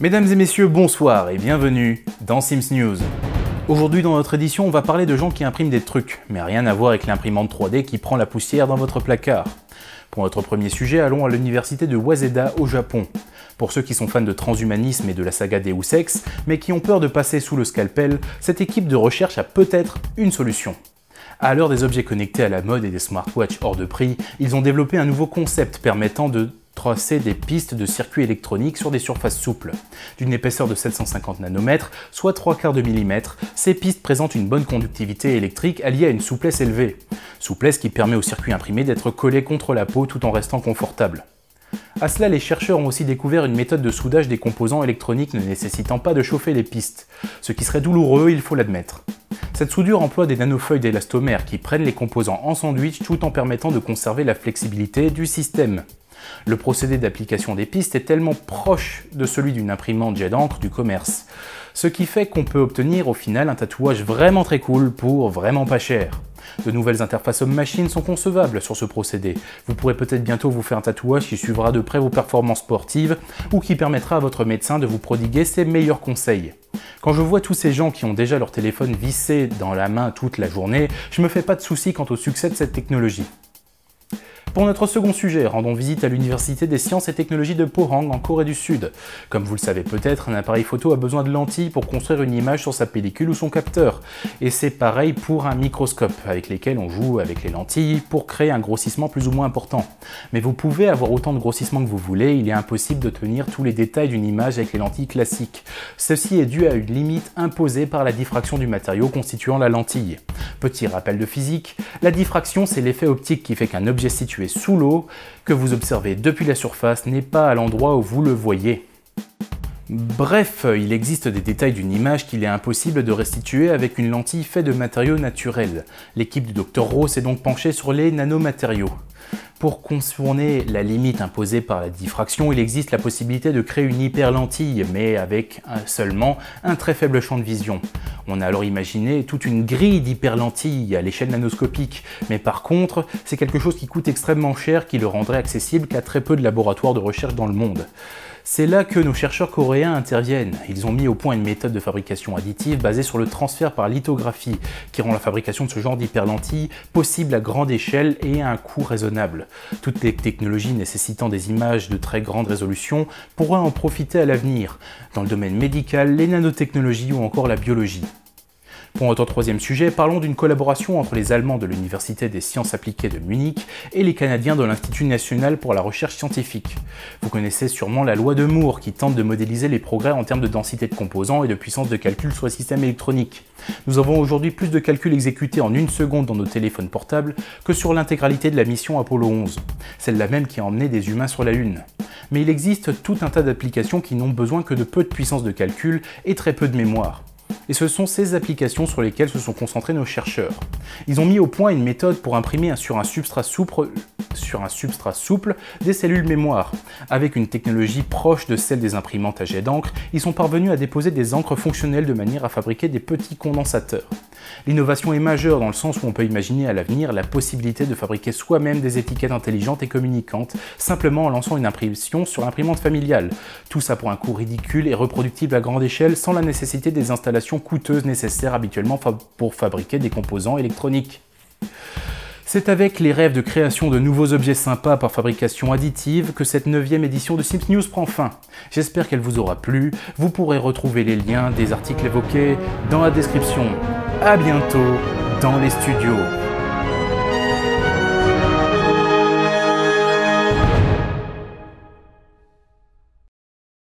Mesdames et messieurs, bonsoir et bienvenue dans Sims News. Aujourd'hui dans notre édition, on va parler de gens qui impriment des trucs, mais rien à voir avec l'imprimante 3D qui prend la poussière dans votre placard. Pour notre premier sujet, allons à l'université de Waseda au Japon. Pour ceux qui sont fans de transhumanisme et de la saga Deus Ex, mais qui ont peur de passer sous le scalpel, cette équipe de recherche a peut-être une solution. À l'heure des objets connectés à la mode et des smartwatches hors de prix, ils ont développé un nouveau concept permettant de tracer des pistes de circuits électroniques sur des surfaces souples. D'une épaisseur de 750 nanomètres, soit 3/4 de millimètre, ces pistes présentent une bonne conductivité électrique alliée à une souplesse élevée. Souplesse qui permet au circuit imprimé d'être collé contre la peau tout en restant confortable. À cela, les chercheurs ont aussi découvert une méthode de soudage des composants électroniques ne nécessitant pas de chauffer les pistes. Ce qui serait douloureux, il faut l'admettre. Cette soudure emploie des nanofeuilles d'élastomère qui prennent les composants en sandwich tout en permettant de conserver la flexibilité du système. Le procédé d'application des pistes est tellement proche de celui d'une imprimante jet d'encre du commerce, ce qui fait qu'on peut obtenir au final un tatouage vraiment très cool pour vraiment pas cher. De nouvelles interfaces homme-machine sont concevables sur ce procédé. Vous pourrez peut-être bientôt vous faire un tatouage qui suivra de près vos performances sportives ou qui permettra à votre médecin de vous prodiguer ses meilleurs conseils. Quand je vois tous ces gens qui ont déjà leur téléphone vissé dans la main toute la journée, je me fais pas de soucis quant au succès de cette technologie. Pour notre second sujet, rendons visite à l'université des sciences et technologies de Pohang en Corée du Sud. Comme vous le savez peut-être, un appareil photo a besoin de lentilles pour construire une image sur sa pellicule ou son capteur. Et c'est pareil pour un microscope, avec lesquels on joue avec les lentilles pour créer un grossissement plus ou moins important. Mais vous pouvez avoir autant de grossissement que vous voulez, il est impossible de tenir tous les détails d'une image avec les lentilles classiques. Ceci est dû à une limite imposée par la diffraction du matériau constituant la lentille. Petit rappel de physique, la diffraction c'est l'effet optique qui fait qu'un objet situé sous l'eau, que vous observez depuis la surface, n'est pas à l'endroit où vous le voyez. Bref, il existe des détails d'une image qu'il est impossible de restituer avec une lentille faite de matériaux naturels. L'équipe du Dr. Ross s'est donc penchée sur les nanomatériaux. Pour contourner la limite imposée par la diffraction, il existe la possibilité de créer une hyperlentille, mais avec seulement un très faible champ de vision. On a alors imaginé toute une grille d'hyperlentilles à l'échelle nanoscopique, mais par contre, c'est quelque chose qui coûte extrêmement cher, qui le rendrait accessible qu'à très peu de laboratoires de recherche dans le monde. C'est là que nos chercheurs coréens interviennent. Ils ont mis au point une méthode de fabrication additive basée sur le transfert par lithographie, qui rend la fabrication de ce genre d'hyperlentilles possible à grande échelle et à un coût raisonnable. Toutes les technologies nécessitant des images de très grande résolution pourraient en profiter à l'avenir, dans le domaine médical, les nanotechnologies ou encore la biologie. Pour notre troisième sujet, parlons d'une collaboration entre les Allemands de l'Université des sciences appliquées de Munich et les Canadiens de l'Institut national pour la recherche scientifique. Vous connaissez sûrement la loi de Moore qui tente de modéliser les progrès en termes de densité de composants et de puissance de calcul sur les systèmes électroniques. Nous avons aujourd'hui plus de calculs exécutés en une seconde dans nos téléphones portables que sur l'intégralité de la mission Apollo 11, celle-là même qui a emmené des humains sur la Lune. Mais il existe tout un tas d'applications qui n'ont besoin que de peu de puissance de calcul et très peu de mémoire. Et ce sont ces applications sur lesquelles se sont concentrés nos chercheurs. Ils ont mis au point une méthode pour imprimer sur un substrat souple des cellules mémoire. Avec une technologie proche de celle des imprimantes à jet d'encre, ils sont parvenus à déposer des encres fonctionnelles de manière à fabriquer des petits condensateurs. L'innovation est majeure dans le sens où on peut imaginer à l'avenir la possibilité de fabriquer soi-même des étiquettes intelligentes et communicantes, simplement en lançant une impression sur l'imprimante familiale. Tout ça pour un coût ridicule et reproductible à grande échelle sans la nécessité des installations coûteuses nécessaires habituellement pour fabriquer des composants électroniques. C'est avec les rêves de création de nouveaux objets sympas par fabrication additive que cette 9e édition de Sims News prend fin. J'espère qu'elle vous aura plu, vous pourrez retrouver les liens des articles évoqués dans la description. À bientôt dans les studios.